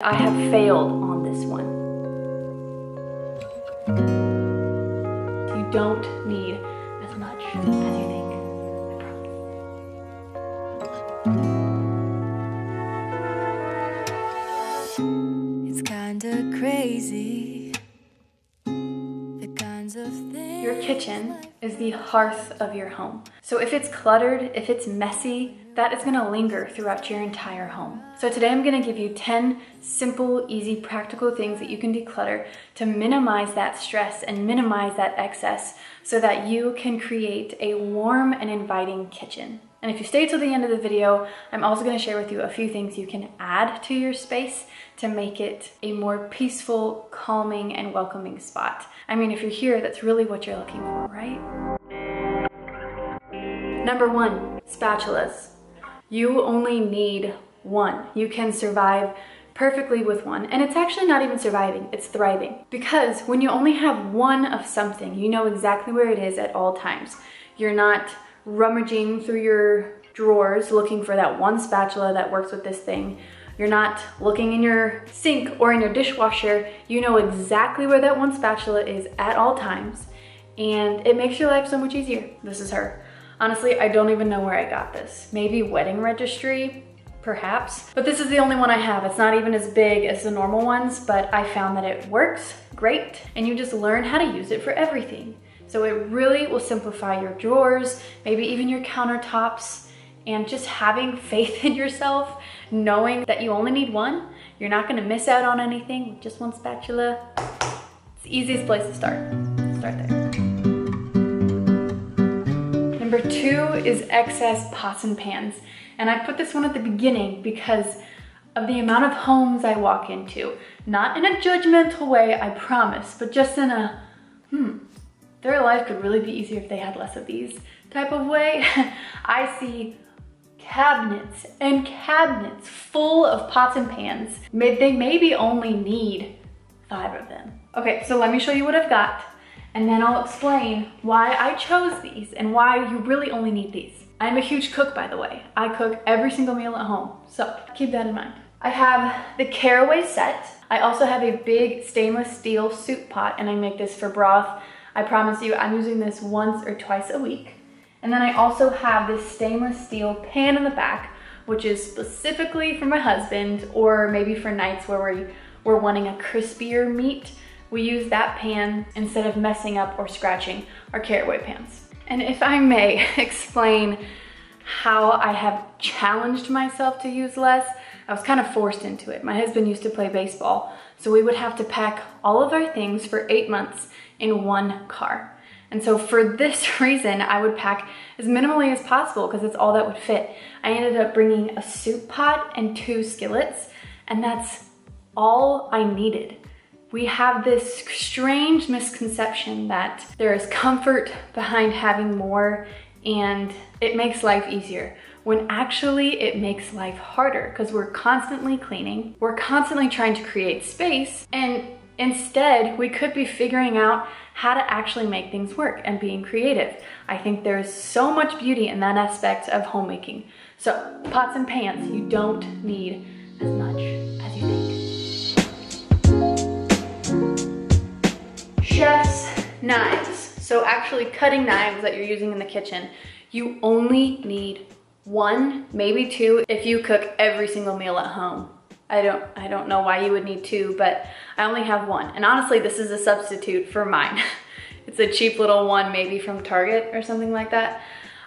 I have failed on this one. You don't need as much as you think. I promise. It's kinda crazy. The kinds of things. Your kitchen is the hearth of your home. So if it's cluttered, if it's messy, that is gonna linger throughout your entire home. So today I'm gonna give you 10 simple, easy, practical things that you can declutter to minimize that stress and minimize that excess so that you can create a warm and inviting kitchen. And if you stay till the end of the video, I'm also gonna share with you a few things you can add to your space to make it a more peaceful, calming, and welcoming spot. I mean, if you're here, that's really what you're looking for, right? Number one, spatulas. You only need one. You can survive perfectly with one. And it's actually not even surviving, it's thriving. Because when you only have one of something, you know exactly where it is at all times. You're not rummaging through your drawers looking for that one spatula that works with this thing. You're not looking in your sink or in your dishwasher. You know exactly where that one spatula is at all times. And it makes your life so much easier. This is her. Honestly, I don't even know where I got this. Maybe wedding registry, perhaps. But this is the only one I have. It's not even as big as the normal ones, but I found that it works great. And you just learn how to use it for everything. So it really will simplify your drawers, maybe even your countertops, and just having faith in yourself, knowing that you only need one. You're not gonna miss out on anything with just one spatula. It's the easiest place to start. Start there. Number two is excess pots and pans. And I put this one at the beginning because of the amount of homes I walk into. Not in a judgmental way, I promise, but just in a, their life could really be easier if they had less of these type of way. I see cabinets and cabinets full of pots and pans. They maybe only need 5 of them. Okay, so let me show you what I've got. And then I'll explain why I chose these and why you really only need these. I'm a huge cook, by the way. I cook every single meal at home, so keep that in mind. I have the Caraway set. I also have a big stainless steel soup pot, and I make this for broth. I promise you, I'm using this once or twice a week. And then I also have this stainless steel pan in the back, which is specifically for my husband, or maybe for nights where we're wanting a crispier meat. We use that pan instead of messing up or scratching our Caraway pans. And if I may explain how I have challenged myself to use less, I was kind of forced into it. My husband used to play baseball, so we would have to pack all of our things for 8 months in one car. And so for this reason, I would pack as minimally as possible because it's all that would fit. I ended up bringing a soup pot and 2 skillets, and that's all I needed. We have this strange misconception that there is comfort behind having more and it makes life easier, when actually it makes life harder because we're constantly cleaning, we're constantly trying to create space, and instead we could be figuring out how to actually make things work and being creative. I think there's so much beauty in that aspect of homemaking. So pots and pans, you don't need as much as you think. Chef's knives, so actually cutting knives that you're using in the kitchen, you only need 1, maybe 2 if you cook every single meal at home. I don't know why you would need 2, but I only have 1. And honestly, this is a substitute for mine. It's a cheap little one, maybe from Target or something like that.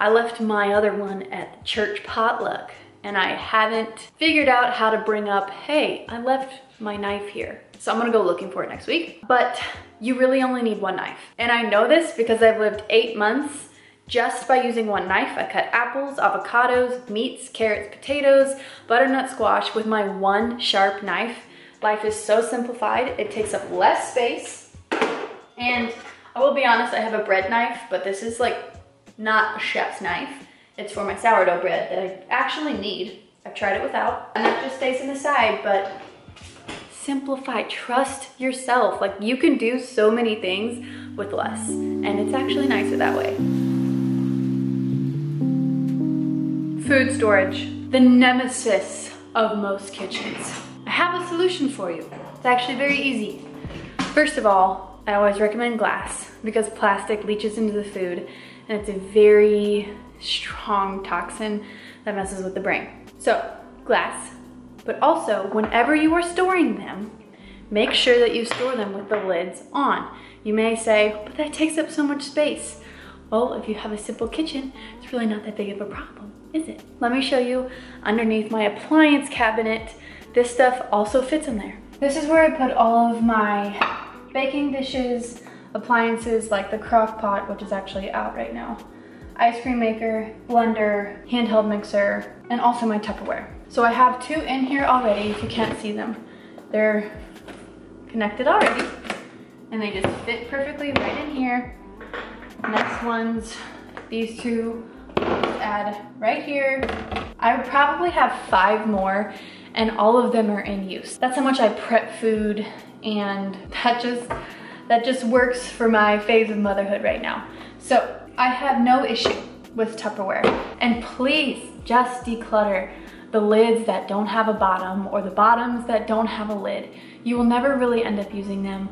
I left my other one at the church potluck, and I haven't figured out how to bring up, hey, I left my knife here. So I'm gonna go looking for it next week. But you really only need 1 knife. And I know this because I've lived 8 months just by using 1 knife. I cut apples, avocados, meats, carrots, potatoes, butternut squash with my 1 sharp knife. Life is so simplified. It takes up less space. And I will be honest, I have a bread knife, but this is like not a chef's knife. It's for my sourdough bread that I actually need. I've tried it without. And that just stays in the side, but simplify, trust yourself. Like, you can do so many things with less, and it's actually nicer that way. Food storage, the nemesis of most kitchens. I have a solution for you. It's actually very easy. First of all, I always recommend glass because plastic leaches into the food and it's a very strong toxin that messes with the brain. So glass, but also whenever you are storing them, make sure that you store them with the lids on. You may say, but that takes up so much space. Well, if you have a simple kitchen, it's really not that big of a problem, is it? Let me show you underneath my appliance cabinet. This stuff also fits in there. This is where I put all of my baking dishes, appliances like the crock pot, which is actually out right now, ice cream maker, blender, handheld mixer, and also my Tupperware. So I have two in here already, if you can't see them. They're connected already, and they just fit perfectly right in here. Next ones, these two, add right here. I probably have 5 more, and all of them are in use. That's how much I prep food, and that just works for my phase of motherhood right now. So I have no issue with Tupperware. And please just declutter the lids that don't have a bottom or the bottoms that don't have a lid. You will never really end up using them.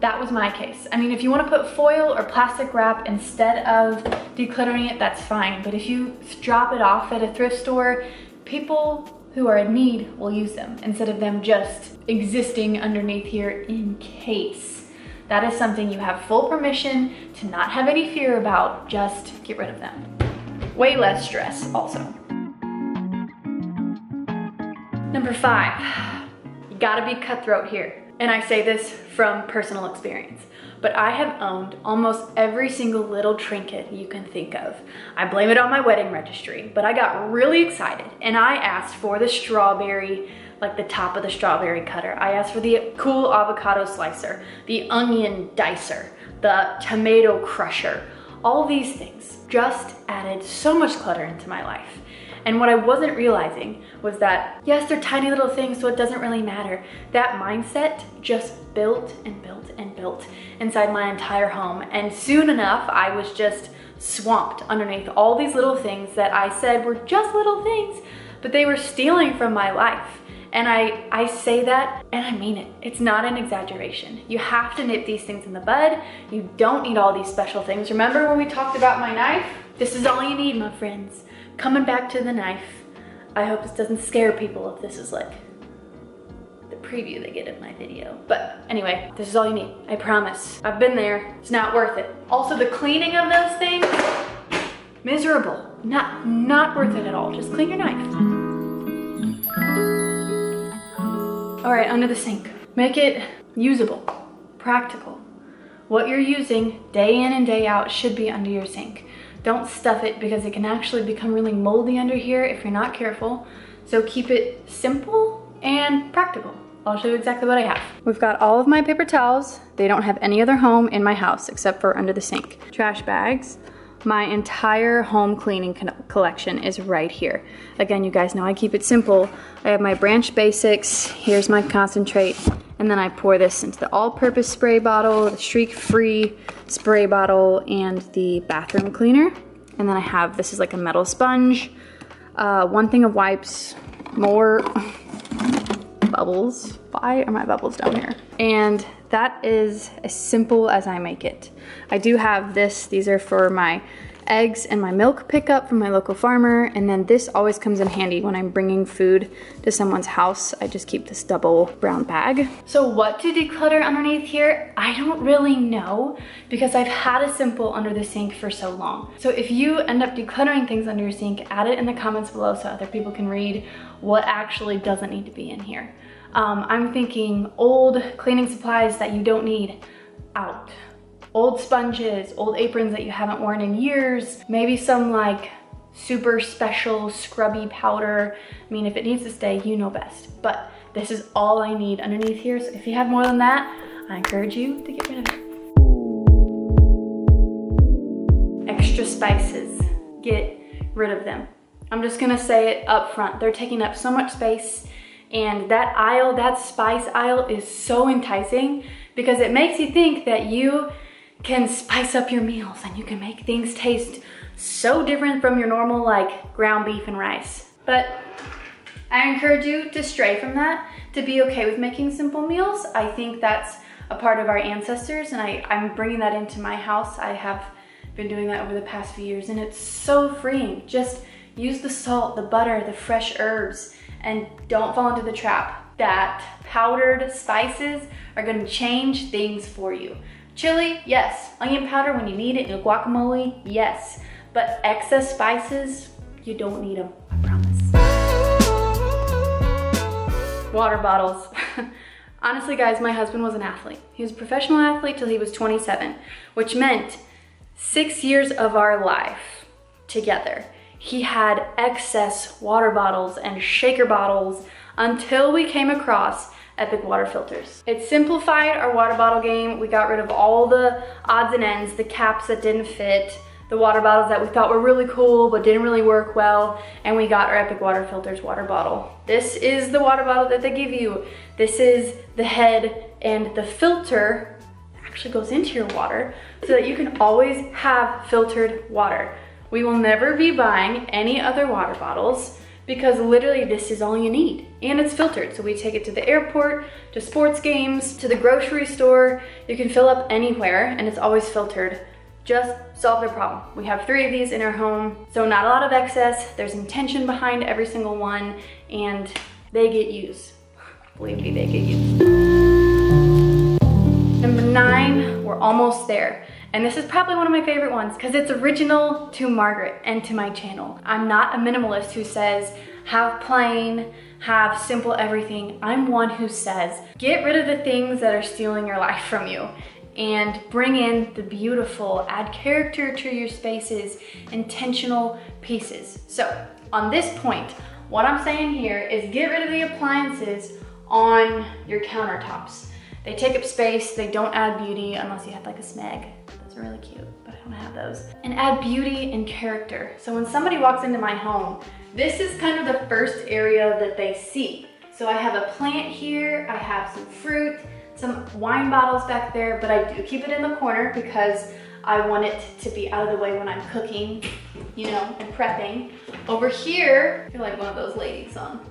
That was my case. I mean, if you want to put foil or plastic wrap instead of decluttering it, that's fine. But if you drop it off at a thrift store, people who are in need will use them instead of them just existing underneath here in case. That is something you have full permission to not have any fear about. Just get rid of them. Way less stress also. Number 5, you gotta be cutthroat here. And I say this from personal experience, but I have owned almost every single little trinket you can think of. I blame it on my wedding registry, but I got really excited and I asked for the strawberry, like the top of the strawberry cutter. I asked for the cool avocado slicer, the onion dicer, the tomato crusher, all these things just added so much clutter into my life. And what I wasn't realizing was that, yes, they're tiny little things, so it doesn't really matter. That mindset just built and built and built inside my entire home. And soon enough, I was just swamped underneath all these little things that I said were just little things, but they were stealing from my life. And I say that, and I mean it. It's not an exaggeration. You have to nip these things in the bud. You don't need all these special things. Remember when we talked about my knife? This is all you need, my friends. Coming back to the knife, I hope this doesn't scare people if this is like the preview they get in my video. But anyway, this is all you need, I promise. I've been there, it's not worth it. Also the cleaning of those things, miserable. Not worth it at all, just clean your knife. All right, under the sink. Make it usable, practical. What you're using day in and day out should be under your sink. Don't stuff it because it can actually become really moldy under here if you're not careful. So keep it simple and practical. I'll show you exactly what I have. We've got all of my paper towels. They don't have any other home in my house except for under the sink. Trash bags. My entire home cleaning collection is right here. Again, you guys know I keep it simple. I have my Branch Basics. Here's my concentrate. And then I pour this into the all-purpose spray bottle, the streak-free spray bottle, and the bathroom cleaner. And then I have, this is like a metal sponge, one thing of wipes, more bubbles. Why are my bubbles down here? And that is as simple as I make it. I do have this, these are for my eggs and my milk pickup from my local farmer, and then this always comes in handy when I'm bringing food to someone's house. I just keep this double brown bag. So what to declutter underneath here? I don't really know because I've had a simple under the sink for so long. So if you end up decluttering things under your sink, add it in the comments below so other people can read what actually doesn't need to be in here. I'm thinking old cleaning supplies that you don't need out. Old sponges, old aprons that you haven't worn in years, maybe some like super special scrubby powder. I mean, if it needs to stay, you know best, but this is all I need underneath here. So if you have more than that, I encourage you to get rid of it. Extra spices, get rid of them. I'm just gonna say it up front. They're taking up so much space, and that aisle, that spice aisle is so enticing because it makes you think that you can spice up your meals and you can make things taste so different from your normal like ground beef and rice. But I encourage you to stray from that, to be okay with making simple meals. I think that's a part of our ancestors, and I'm bringing that into my house. I have been doing that over the past few years, and it's so freeing. Just use the salt, the butter, the fresh herbs, and don't fall into the trap that powdered spices are gonna change things for you. Chili, yes. Onion powder when you need it, and guacamole, yes. But excess spices, you don't need them, I promise. Water bottles. Honestly guys, my husband was an athlete. He was a professional athlete till he was 27, which meant 6 years of our life together. He had excess water bottles and shaker bottles until we came across Epic Water Filters. It simplified our water bottle game. We got rid of all the odds and ends, the caps that didn't fit, the water bottles that we thought were really cool but didn't really work well, and we got our Epic Water Filters water bottle. This is the water bottle that they give you. This is the head and the filter that actually goes into your water so that you can always have filtered water. We will never be buying any other water bottles because literally this is all you need. And it's filtered, so we take it to the airport, to sports games, to the grocery store. You can fill up anywhere and it's always filtered. Just solve their problem. We have 3 of these in our home, so not a lot of excess. There's intention behind every single one, and they get used. Believe me, they get used. Number 9, we're almost there. And this is probably one of my favorite ones because it's original to Margaret and to my channel. I'm not a minimalist who says, have plain, have simple everything. I'm one who says, get rid of the things that are stealing your life from you and bring in the beautiful, add character to your spaces, intentional pieces. So on this point, what I'm saying here is get rid of the appliances on your countertops. They take up space, they don't add beauty unless you have like a Smeg. Those are really cute, but I don't have those. And add beauty and character. So when somebody walks into my home, this is kind of the first area that they see. So I have a plant here, I have some fruit, some wine bottles back there, but I do keep it in the corner because I want it to be out of the way when I'm cooking, you know, and prepping. Over here, I feel like one of those ladies on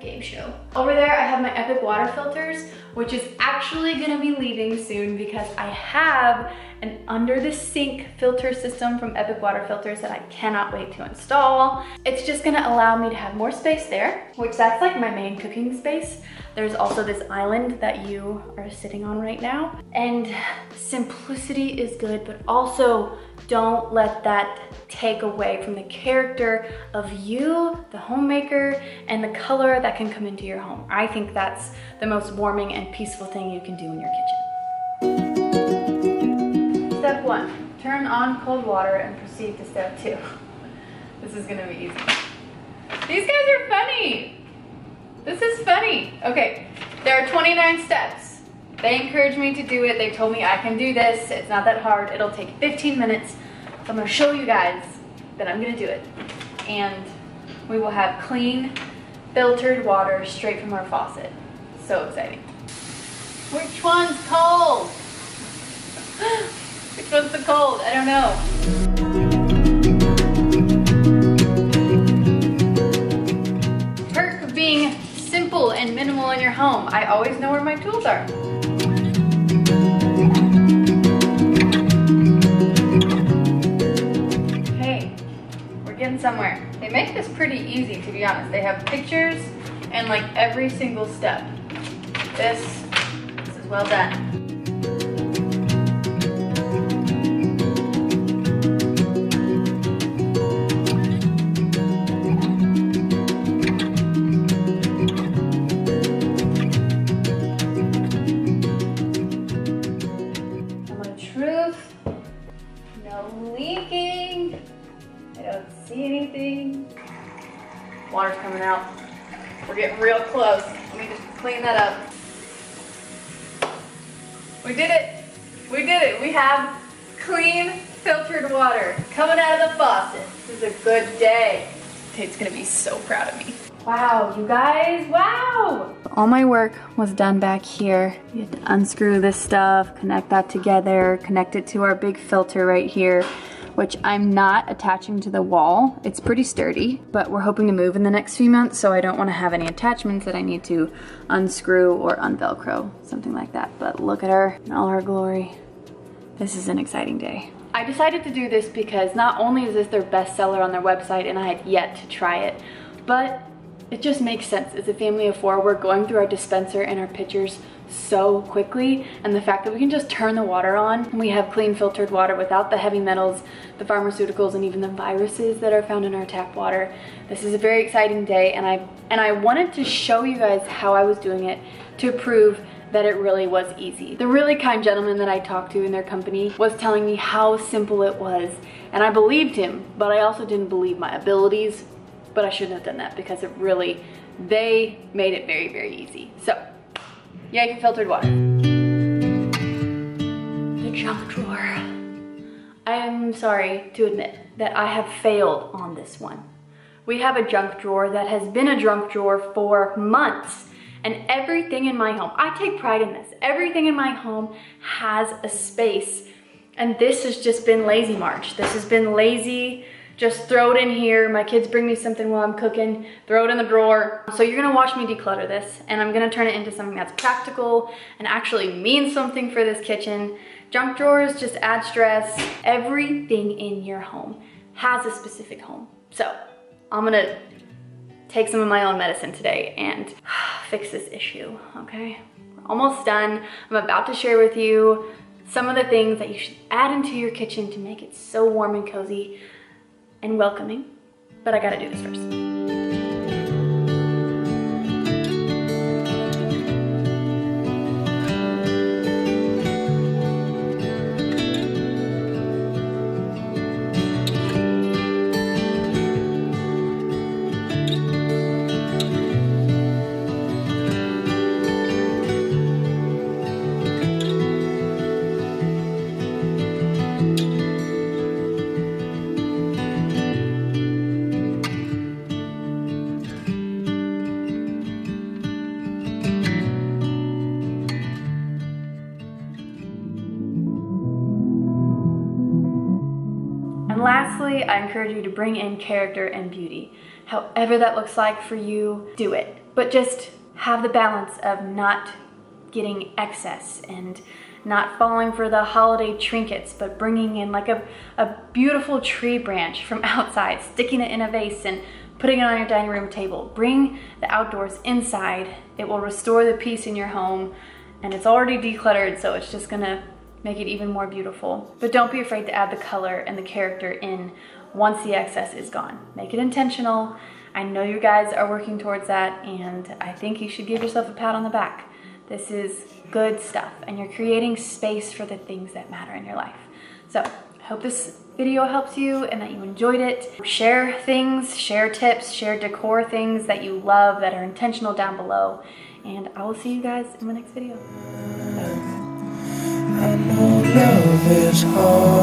game show. Over there I have my Epic Water Filters, which is actually gonna be leaving soon because I have an under the sink filter system from Epic Water Filters that I cannot wait to install. It's just gonna allow me to have more space there, which that's like my main cooking space. There's also this island that you are sitting on right now. And simplicity is good, but also don't let that take away from the character of you, the homemaker, and the color that can come into your home. I think that's the most warming and peaceful thing you can do in your kitchen. Step 1, turn on cold water and proceed to step 2. This is gonna be easy. These guys are funny. This is funny. Okay, there are 29 steps. They encouraged me to do it. They told me I can do this. It's not that hard. It'll take 15 minutes. So I'm gonna show you guys that I'm gonna do it. And we will have clean, filtered water straight from our faucet. So exciting. Which one's cold? Which one's the cold? I don't know. Perk of being simple and minimal in your home. I always know where my tools are. Somewhere. They make this pretty easy, to be honest. They have pictures and like every single step. This is well done. Water's coming out. We're getting real close. Let me just clean that up. We did it. We did it. We have clean, filtered water coming out of the faucet. This is a good day. Tate's gonna be so proud of me. Wow, you guys, wow! All my work was done back here. You have to unscrew this stuff, connect that together, connect it to our big filter right here. which I'm not attaching to the wall. It's pretty sturdy, but we're hoping to move in the next few months, so I don't want to have any attachments that I need to unscrew or unvelcro, something like that. But look at her in all her glory. This is an exciting day. I decided to do this because not only is this their best seller on their website, and I had yet to try it, but it just makes sense. As a family of four, we're going through our dispenser and our pitchers so quickly, and the fact that we can just turn the water on and we have clean filtered water without the heavy metals, the pharmaceuticals, and even the viruses that are found in our tap water. This is a very exciting day, and I wanted to show you guys how I was doing it to prove that it really was easy. The really kind gentleman that I talked to in their company was telling me how simple it was, and I believed him, but I also didn't believe my abilities. But I shouldn't have done that, because it really, they made it very, very easy. So, yay for filtered water. The junk drawer. I am sorry to admit that I have failed on this one. We have a junk drawer that has been a junk drawer for months. And everything in my home, I take pride in this, everything in my home has a space. And this has just been lazy March. This has been lazy. Just throw it in here. My kids bring me something while I'm cooking, throw it in the drawer. So you're gonna watch me declutter this, and I'm gonna turn it into something that's practical and actually means something for this kitchen. Junk drawers just add stress. Everything in your home has a specific home. So I'm gonna take some of my own medicine today and fix this issue, okay? We're almost done. I'm about to share with you some of the things that you should add into your kitchen to make it so warm and cozy and welcoming, but I gotta do this first. Lastly, I encourage you to bring in character and beauty. However that looks like for you, do it. But just have the balance of not getting excess and not falling for the holiday trinkets, but bringing in like a beautiful tree branch from outside, sticking it in a vase and putting it on your dining room table. Bring the outdoors inside. It will restore the peace in your home, and it's already decluttered, so it's just gonna make it even more beautiful. But don't be afraid to add the color and the character in once the excess is gone. Make it intentional. I know you guys are working towards that, and I think you should give yourself a pat on the back. This is good stuff, and you're creating space for the things that matter in your life. So I hope this video helps you and that you enjoyed it. Share things, share tips, share decor things that you love that are intentional down below, and I will see you guys in the next video. Bye. I know love is hard.